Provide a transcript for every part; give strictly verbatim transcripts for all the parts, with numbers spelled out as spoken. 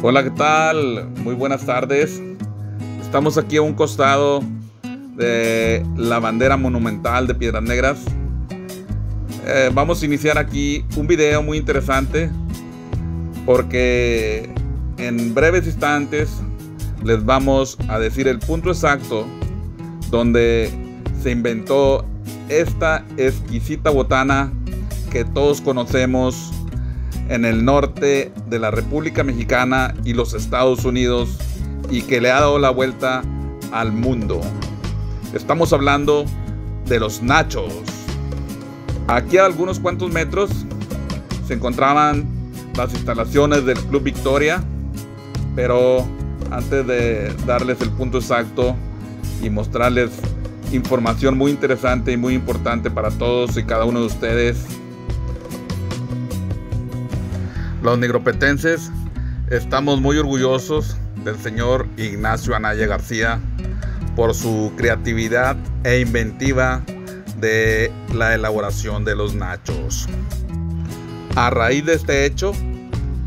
Hola, ¿qué tal? Muy buenas tardes. Estamos aquí a un costado de la bandera monumental de Piedras Negras. Eh, vamos a iniciar aquí un video muy interesante porque en breves instantes les vamos a decir el punto exacto donde se inventó esta exquisita botana que todos conocemos en el norte de la República Mexicana y los Estados Unidos, y que le ha dado la vuelta al mundo. Estamos hablando de los nachos. Aquí a algunos cuantos metros se encontraban las instalaciones del Club Victoria, pero antes de darles el punto exacto y mostrarles información muy interesante y muy importante para todos y cada uno de ustedes, los negropetenses estamos muy orgullosos del señor Ignacio Anaya García por su creatividad e inventiva de la elaboración de los nachos. A raíz de este hecho,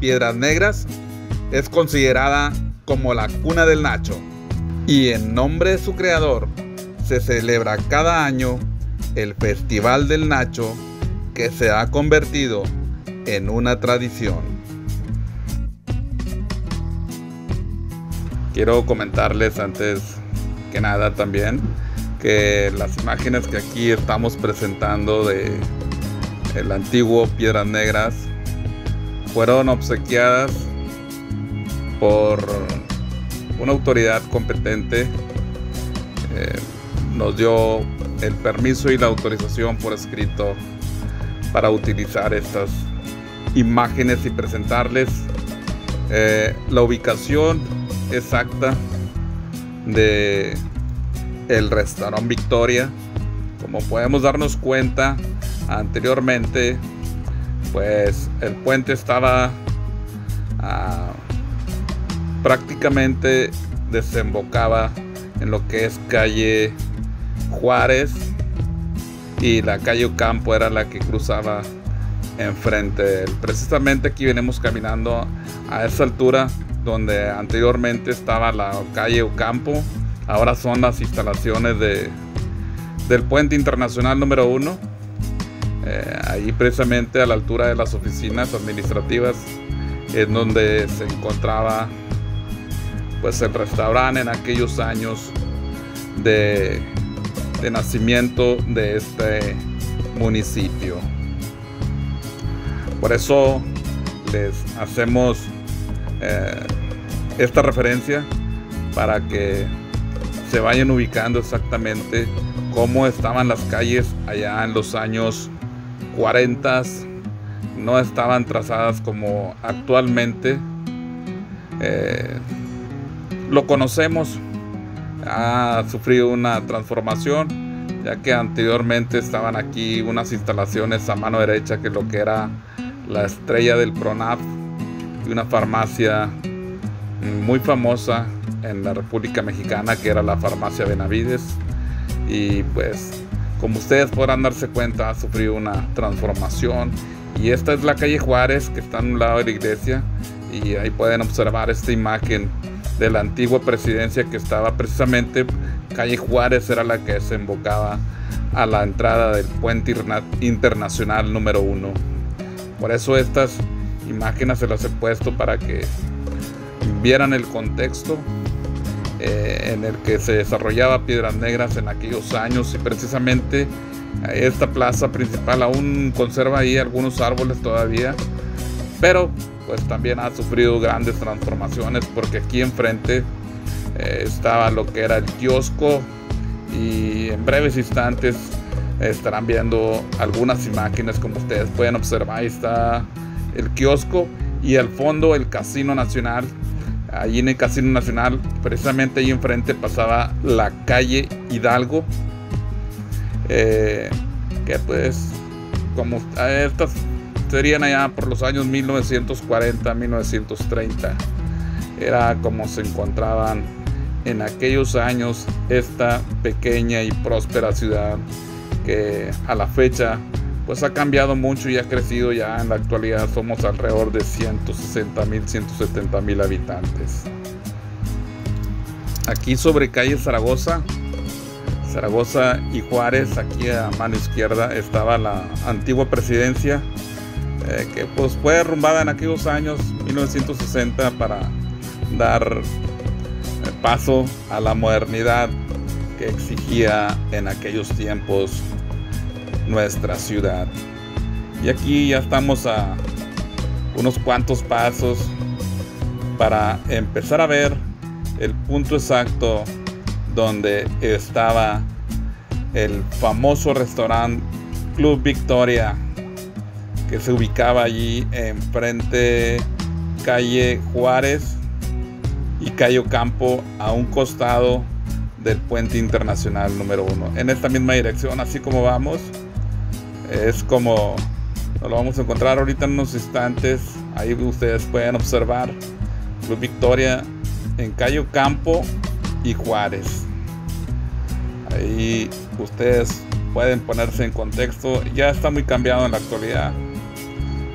Piedras Negras es considerada como la cuna del nacho, y en nombre de su creador se celebra cada año el Festival del Nacho, que se ha convertido en una tradición. Quiero comentarles antes que nada también que las imágenes que aquí estamos presentando de el antiguo Piedras Negras fueron obsequiadas por una autoridad competente. Eh, nos dio el permiso y la autorización por escrito para utilizar estas imágenes y presentarles eh, la ubicación exacta de el restaurante Victoria. Como podemos darnos cuenta, anteriormente pues el puente estaba ah, prácticamente desembocaba en lo que es calle Juárez, y la calle Ocampo era la que cruzaba enfrente de él. Precisamente aquí venimos caminando a esa altura donde anteriormente estaba la calle Ocampo. Ahora son las instalaciones de, del puente internacional número uno. Eh, ahí precisamente a la altura de las oficinas administrativas es donde se encontraba pues el restaurante en aquellos años de, de nacimiento de este municipio. Por eso les hacemos eh, esta referencia para que se vayan ubicando exactamente cómo estaban las calles allá en los años cuarenta. No estaban trazadas como actualmente. Eh, lo conocemos, ha sufrido una transformación, ya que anteriormente estaban aquí unas instalaciones a mano derecha que lo que era la estrella del Pronaf y una farmacia muy famosa en la República Mexicana que era la farmacia Benavides, y pues como ustedes podrán darse cuenta ha sufrido una transformación. Y esta es la calle Juárez que está a un lado de la iglesia, y ahí pueden observar esta imagen de la antigua presidencia que estaba precisamente calle Juárez, era la que se embocaba a la entrada del puente internacional número uno. Por eso estas imágenes se las he puesto para que vieran el contexto eh, en el que se desarrollaba Piedras Negras en aquellos años, y precisamente esta plaza principal aún conserva ahí algunos árboles todavía, pero pues también ha sufrido grandes transformaciones, porque aquí enfrente eh, estaba lo que era el kiosco, y en breves instantes estarán viendo algunas imágenes como ustedes pueden observar. Ahí está el kiosco y al fondo el Casino Nacional. Allí en el Casino Nacional, precisamente ahí enfrente, pasaba la calle Hidalgo, eh, que pues como estas serían allá por los años mil novecientos cuarenta, mil novecientos treinta, era como se encontraban en aquellos años esta pequeña y próspera ciudad, que a la fecha pues ha cambiado mucho y ha crecido. Ya en la actualidad somos alrededor de ciento sesenta mil, ciento setenta mil habitantes. Aquí sobre calle Zaragoza, Zaragoza y Juárez, aquí a mano izquierda estaba la antigua presidencia, eh, que pues fue derrumbada en aquellos años mil novecientos sesenta para dar paso a la modernidad que exigía en aquellos tiempos nuestra ciudad. Y aquí ya estamos a unos cuantos pasos para empezar a ver el punto exacto donde estaba el famoso restaurante Club Victoria, que se ubicaba allí enfrente calle Juárez y calle Ocampo, a un costado del puente internacional número uno. En esta misma dirección, así como vamos, es como nos lo vamos a encontrar ahorita en unos instantes. Ahí ustedes pueden observar Club Victoria en calle Ocampo y Juárez. Ahí ustedes pueden ponerse en contexto. Ya está muy cambiado en la actualidad,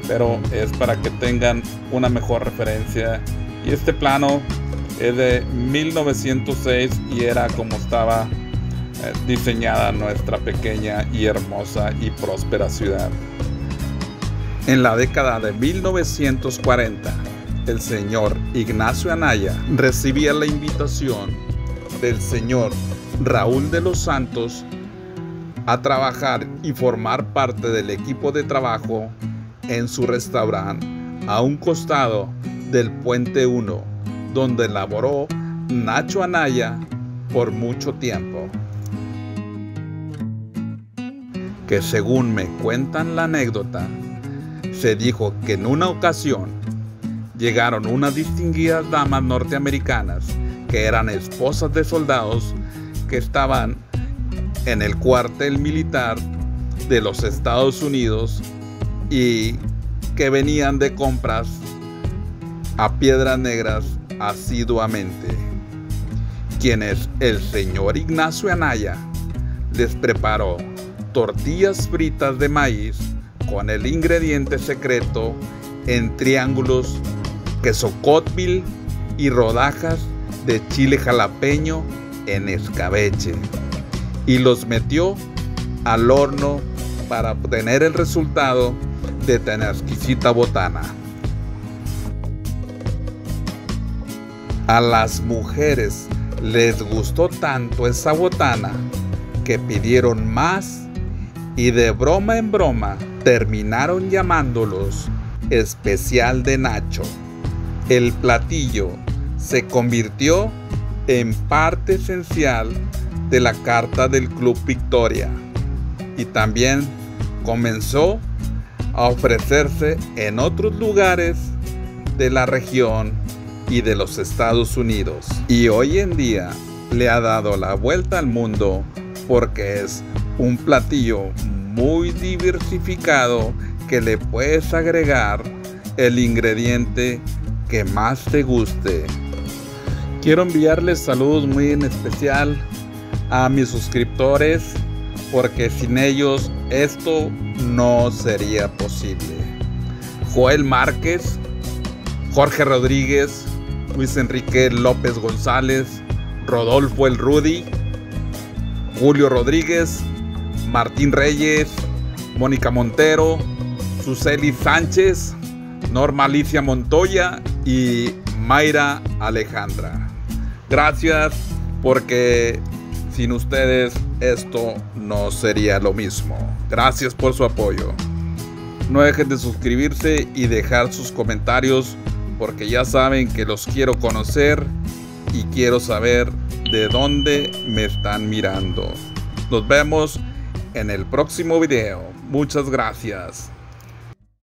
pero es para que tengan una mejor referencia. Y este plano es de mil novecientos seis y era como estaba eh, diseñada nuestra pequeña y hermosa y próspera ciudad. En la década de mil novecientos cuarenta, el señor Ignacio Anaya recibía la invitación del señor Raúl de los Santos a trabajar y formar parte del equipo de trabajo en su restaurante a un costado del Puente uno, donde laboró Nacho Anaya por mucho tiempo. Que según me cuentan la anécdota, se dijo que en una ocasión llegaron unas distinguidas damas norteamericanas que eran esposas de soldados que estaban en el cuartel militar de los Estados Unidos y que venían de compras a Piedras Negras asiduamente, quienes el señor Ignacio Anaya les preparó tortillas fritas de maíz con el ingrediente secreto en triángulos, queso Cotvil y rodajas de chile jalapeño en escabeche, y los metió al horno para obtener el resultado de tan exquisita botana. A las mujeres les gustó tanto esa botana que pidieron más y de broma en broma terminaron llamándolos especial de Nacho. El platillo se convirtió en parte esencial de la carta del Club Victoria y también comenzó a ofrecerse en otros lugares de la región y de los Estados Unidos, y hoy en día le ha dado la vuelta al mundo porque es un platillo muy diversificado que le puedes agregar el ingrediente que más te guste. Quiero enviarles saludos muy en especial a mis suscriptores, porque sin ellos esto no sería posible. Joel Márquez, Jorge Rodríguez, Luis Enrique López González, Rodolfo el Rudy, Julio Rodríguez, Martín Reyes, Mónica Montero, Suseli Sánchez, Norma Alicia Montoya y Mayra Alejandra. Gracias, porque sin ustedes esto no sería lo mismo. Gracias por su apoyo. No dejen de suscribirse y dejar sus comentarios, porque ya saben que los quiero conocer y quiero saber de dónde me están mirando. Nos vemos en el próximo video. Muchas gracias.